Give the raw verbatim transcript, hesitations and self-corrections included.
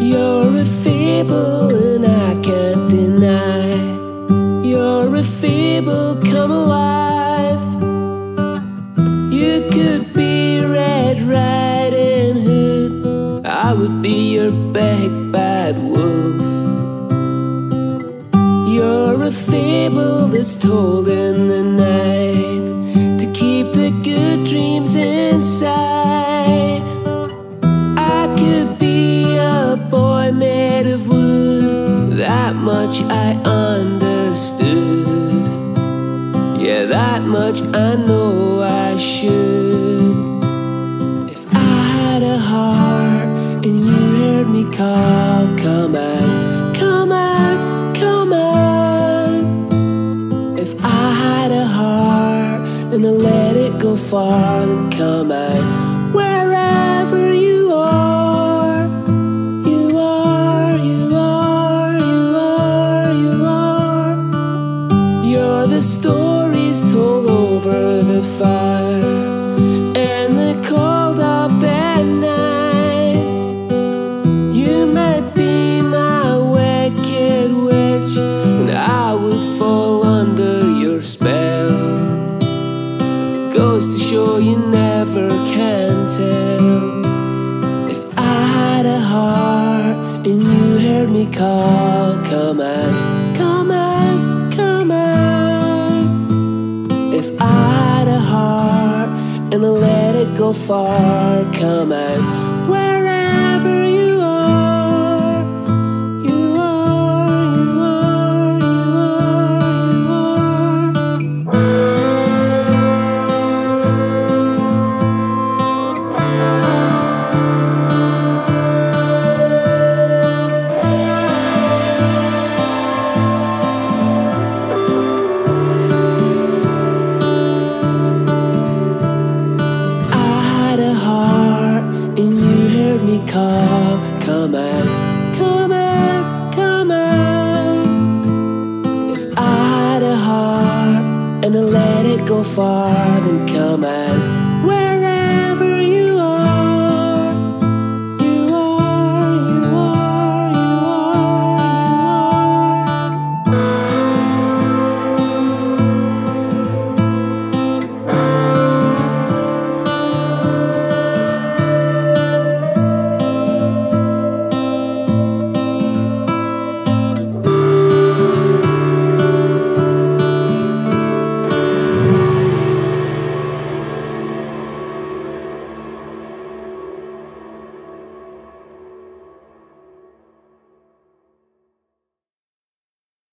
You're a feeble and I can't deny. You're a feeble come alive. You could be Red Riding Hood, I would be your bad wolf. You're a fable that's told in the night to keep the good dreams inside. I could be a boy made of wood, that much I understood. Yeah, that much I know I should. If I had a heart and you heard me call, come on, come on, come on. If I had a heart and I let it go far, then come on, wherever you are. You are, you are, you are, you are. You're the story told over the fire and the cold of that night. You might be my wicked witch and I would fall under your spell. Goes to show you never can tell. If I had a heart and you heard me call, come on, come on. And I let it go far, come on, wherever you are. You are, you are, you are, you call, come on, come on, come on. If I had a heart and I let it go far, then come